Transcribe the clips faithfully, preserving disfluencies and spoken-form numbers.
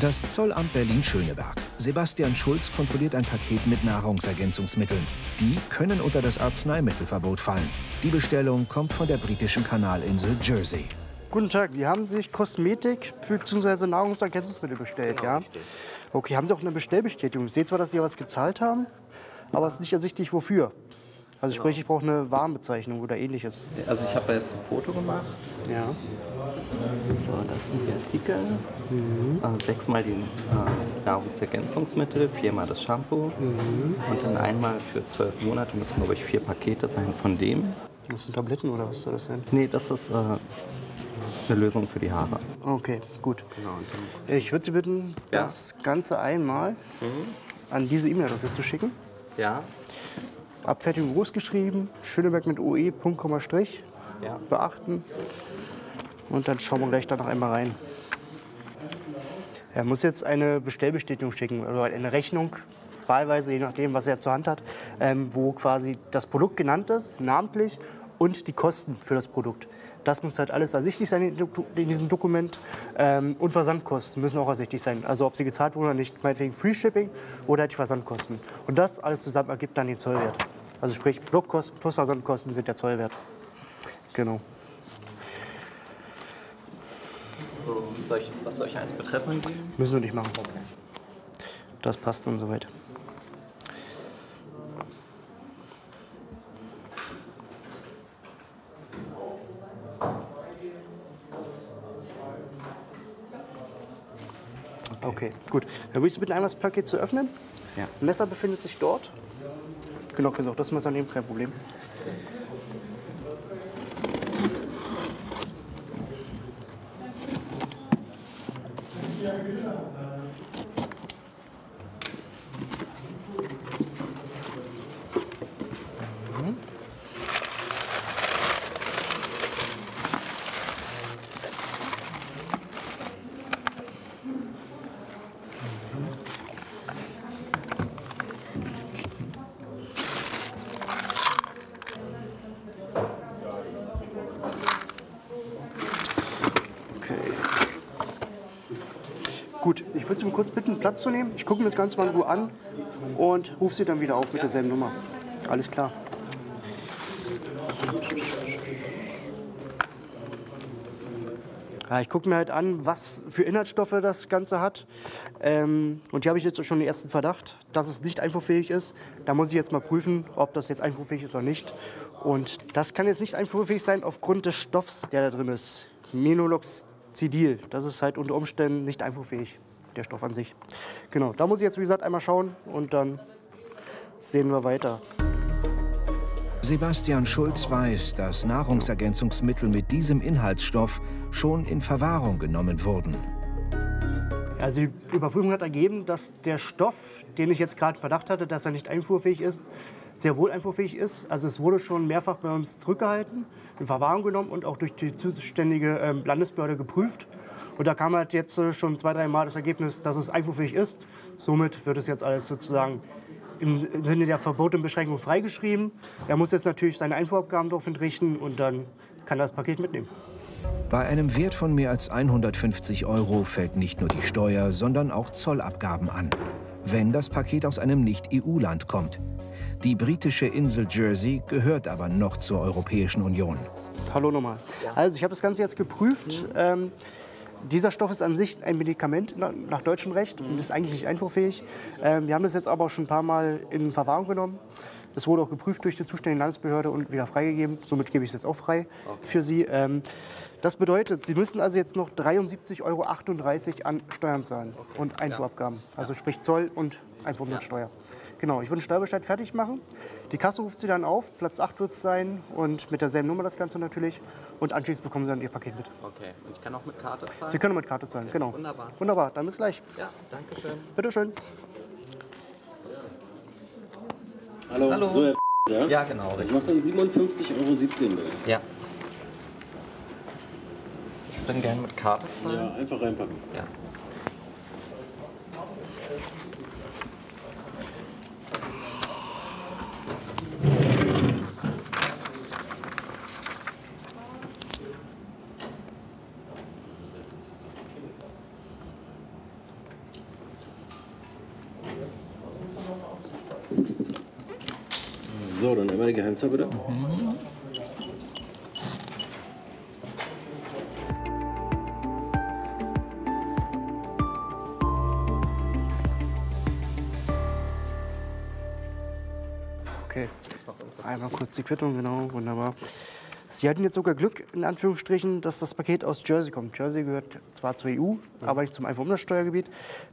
Das Zollamt Berlin-Schöneberg. Sebastian Schulz kontrolliert ein Paket mit Nahrungsergänzungsmitteln. Die können unter das Arzneimittelverbot fallen. Die Bestellung kommt von der britischen Kanalinsel Jersey. Guten Tag, Sie haben sich Kosmetik bzw. Nahrungsergänzungsmittel bestellt, ja? Okay, haben Sie auch eine Bestellbestätigung? Ich sehe zwar, dass Sie was gezahlt haben, aber es ist nicht ersichtlich, wofür. Also sprich, ich brauche eine Warenbezeichnung oder Ähnliches. Also ich habe da jetzt ein Foto gemacht. Ja. So, das sind die Artikel. Mhm. Also sechsmal die äh, Nahrungsergänzungsmittel, viermal das Shampoo. Mhm. Und dann einmal für zwölf Monate müssen, glaube ich, vier Pakete sein von dem. Das sind Tabletten oder was soll das sein? Nee, das ist äh, eine Lösung für die Haare. Okay, gut. Genau. Ich würde Sie bitten, ja, das Ganze einmal mhm. an diese E-Mail-Adresse zu schicken. Ja. Abfertigung groß geschrieben, Schöneberg mit O E, Punkt, Komma, Strich, ja, beachten. Und dann schauen wir gleich da noch einmal rein. Er muss jetzt eine Bestellbestätigung schicken, also eine Rechnung, wahlweise, je nachdem, was er zur Hand hat, ähm, wo quasi das Produkt genannt ist, namentlich, und die Kosten für das Produkt. Das muss halt alles ersichtlich sein in diesem Dokument. Ähm, und Versandkosten müssen auch ersichtlich sein. Also ob sie gezahlt wurden oder nicht. Meinetwegen Free Shipping oder die Versandkosten. Und das alles zusammen ergibt dann den Zollwert. Also sprich, Produktkosten plus Versandkosten sind der Zollwert. Genau. So, soll ich, was soll ich als Betreffen geben? Müssen wir nicht machen. Okay. Das passt dann soweit. Okay, gut. Dann würde ich Sie bitten, einmal das Paket zu öffnen. Ja. Das Messer befindet sich dort. Genau, können Sie auch das Messer nehmen, kein Problem. Mhm. Gut, ich würde Sie mal kurz bitten, Platz zu nehmen. Ich gucke mir das Ganze mal in Ruhe an und rufe Sie dann wieder auf mit derselben Nummer. Alles klar. Ja, ich gucke mir halt an, was für Inhaltsstoffe das Ganze hat. Ähm, und hier habe ich jetzt schon den ersten Verdacht, dass es nicht einfuhrfähig ist. Da muss ich jetzt mal prüfen, ob das jetzt einfuhrfähig ist oder nicht. Und das kann jetzt nicht einfuhrfähig sein aufgrund des Stoffs, der da drin ist. Menolox. Zidil, das ist halt unter Umständen nicht einfuhrfähig, der Stoff an sich. Genau, da muss ich jetzt, wie gesagt, einmal schauen und dann sehen wir weiter. Sebastian Schulz weiß, dass Nahrungsergänzungsmittel mit diesem Inhaltsstoff schon in Verwahrung genommen wurden. Also die Überprüfung hat ergeben, dass der Stoff, den ich jetzt gerade im Verdacht hatte, dass er nicht einfuhrfähig ist, sehr wohl einfuhrfähig ist. Also es wurde schon mehrfach bei uns zurückgehalten, in Verwahrung genommen und auch durch die zuständige Landesbehörde geprüft. Und da kam halt jetzt schon zwei, drei Mal das Ergebnis, dass es einfuhrfähig ist. Somit wird es jetzt alles sozusagen im Sinne der Verbote und Beschränkung freigeschrieben. Er muss jetzt natürlich seine Einfuhrabgaben darauf entrichten und dann kann er das Paket mitnehmen. Bei einem Wert von mehr als hundertfünfzig Euro fällt nicht nur die Steuer, sondern auch Zollabgaben an, wenn das Paket aus einem Nicht-E U-Land kommt. Die britische Insel Jersey gehört aber noch zur Europäischen Union. Hallo nochmal. Also ich habe das Ganze jetzt geprüft. Mhm. Ähm, dieser Stoff ist an sich ein Medikament nach deutschem Recht und ist eigentlich nicht einfuhrfähig. Ähm, wir haben das jetzt aber auch schon ein paar Mal in Verwahrung genommen. Das wurde auch geprüft durch die zuständige Landesbehörde und wieder freigegeben. Somit gebe ich es jetzt auch frei okay. für Sie. Ähm, das bedeutet, Sie müssen also jetzt noch dreiundsiebzig Euro achtunddreißig an Steuern zahlen okay. und Einfuhrabgaben. Ja. Also sprich Zoll und Einfuhr mit ja. Steuer. Genau, ich würde den Steuerbescheid fertig machen. Die Kasse ruft Sie dann auf, Platz acht wird es sein und mit derselben Nummer das Ganze natürlich. Und anschließend bekommen Sie dann Ihr Paket mit. Okay, und ich kann auch mit Karte zahlen? Sie können mit Karte zahlen, okay. genau. Wunderbar. Wunderbar, dann bis gleich. Ja, danke schön. Bitte schön. Hallo, Hallo. So Herr ja? Ja, genau. Das macht dann siebenundfünfzig Euro siebzehn bitte. Ja. Ich würde gerne mit Karte zahlen. Ja, einfach reinpacken. Ja. So, dann einmal die Geheimzahl bitte. Mhm. Okay, einmal kurz die Quittung, genau, wunderbar. Sie hatten jetzt sogar Glück, in Anführungsstrichen, dass das Paket aus Jersey kommt. Jersey gehört zwar zur E U, ja, aber nicht zum Einfuhrumsatzsteuergebiet.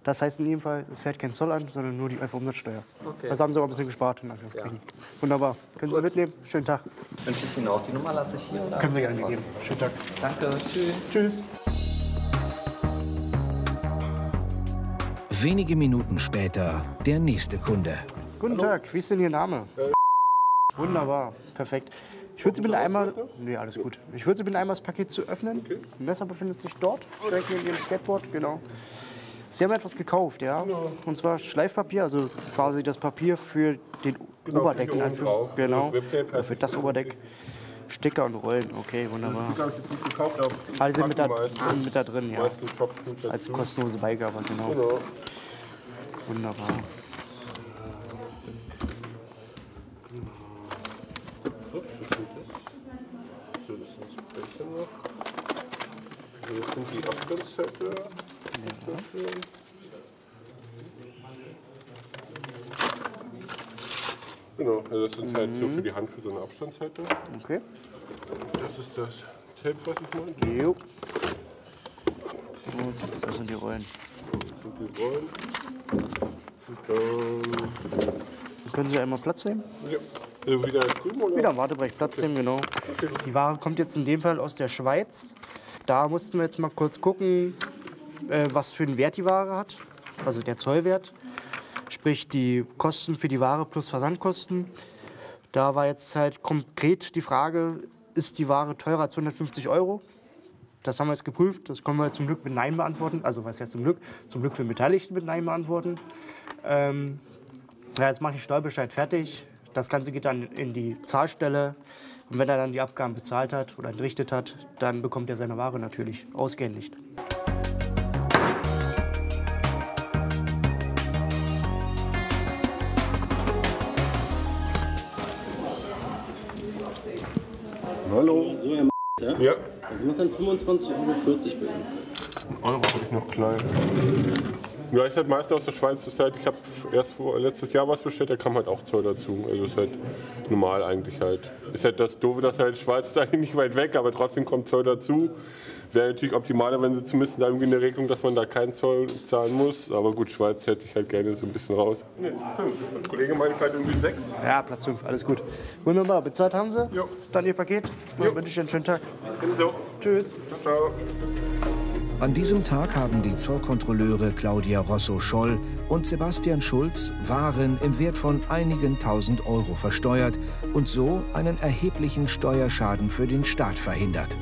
Das heißt in jedem Fall, es fährt kein Zoll an, sondern nur die Einfuhrumsatzsteuer. Okay. Also haben Sie auch ein bisschen gespart, in Anführungsstrichen. Ja. Wunderbar. Können Gut. Sie mitnehmen? Schönen Tag. Wünsche ich Ihnen auch. Die Nummer lasse ich hier. Oder? Können Sie gerne mitnehmen. Schönen Tag. Danke. Tschüss. Tschüss. Wenige Minuten später der nächste Kunde. Guten Hallo. Tag. Wie ist denn Ihr Name? Äh. Wunderbar. Perfekt. Ich würde Sie bitten, einmal, nee, alles gut. Ich würde Sie bitten, einmal das Paket zu öffnen. Okay. Das Messer befindet sich dort, direkt neben Ihrem Skateboard, genau. Sie haben etwas gekauft, ja? ja. Und zwar Schleifpapier, also quasi das Papier für den genau, Oberdeck. Für drauf. Genau, ja, für das Oberdeck. Sticker und Rollen, okay, wunderbar. Die Sticker habe ich jetzt nicht gekauft, aber die also sind mit da, sind mit da drin, ja. Als kostenlose Beigabe, genau. genau. Wunderbar. Hier sind die Abstandszettel. Ja. Genau, also das sind mhm. halt so für die Hand für so eine Abstandszettel. Okay. Das ist das Tape, was ich meinte. Jo. Gut, das sind die Rollen. Das sind die Rollen. Und dann können Sie einmal Platz nehmen? Ja. Also wieder drüben, oder? Wieder am Wartebrecht Platz okay. nehmen, genau. Okay. Die Ware kommt jetzt in dem Fall aus der Schweiz. Da mussten wir jetzt mal kurz gucken, äh, was für einen Wert die Ware hat, also der Zollwert, sprich die Kosten für die Ware plus Versandkosten. Da war jetzt halt konkret die Frage, ist die Ware teurer als hundertfünfzig Euro? Das haben wir jetzt geprüft, das können wir zum Glück mit Nein beantworten, also was heißt zum Glück, zum Glück für den Beteiligten mit Nein beantworten. Ähm, ja, jetzt mache ich den Steuerbescheid fertig, das Ganze geht dann in die Zahlstelle. Und wenn er dann die Abgaben bezahlt hat oder entrichtet hat, dann bekommt er seine Ware natürlich ausgehändigt. Hallo. So, Herr M. Ja? Ja. Das macht dann fünfundzwanzig Euro vierzig bei Ihnen. Ein Euro habe ich noch klein. Ja, ich halt Meister aus der Schweiz. Das ist halt, ich habe erst vor, letztes Jahr was bestellt, da kam halt auch Zoll dazu. Also ist halt normal eigentlich halt. Ist halt das Doofe, dass halt Schweiz ist eigentlich nicht weit weg, aber trotzdem kommt Zoll dazu. Wäre natürlich optimaler, wenn sie zumindest da in der Regelung, dass man da keinen Zoll zahlen muss. Aber gut, Schweiz hält sich halt gerne so ein bisschen raus. Nee, fünf. Kollege meinte halt irgendwie sechs. Ja, Platz fünf, alles gut. Wunderbar, bezahlt haben Sie. Jo. Dann Ihr Paket. Dann wünsche ich einen schönen Tag. Ebenso. Tschüss. Ciao, ciao. An diesem Tag haben die Zollkontrolleure Claudia Rosso-Scholl und Sebastian Schulz Waren im Wert von einigen tausend Euro versteuert und so einen erheblichen Steuerschaden für den Staat verhindert.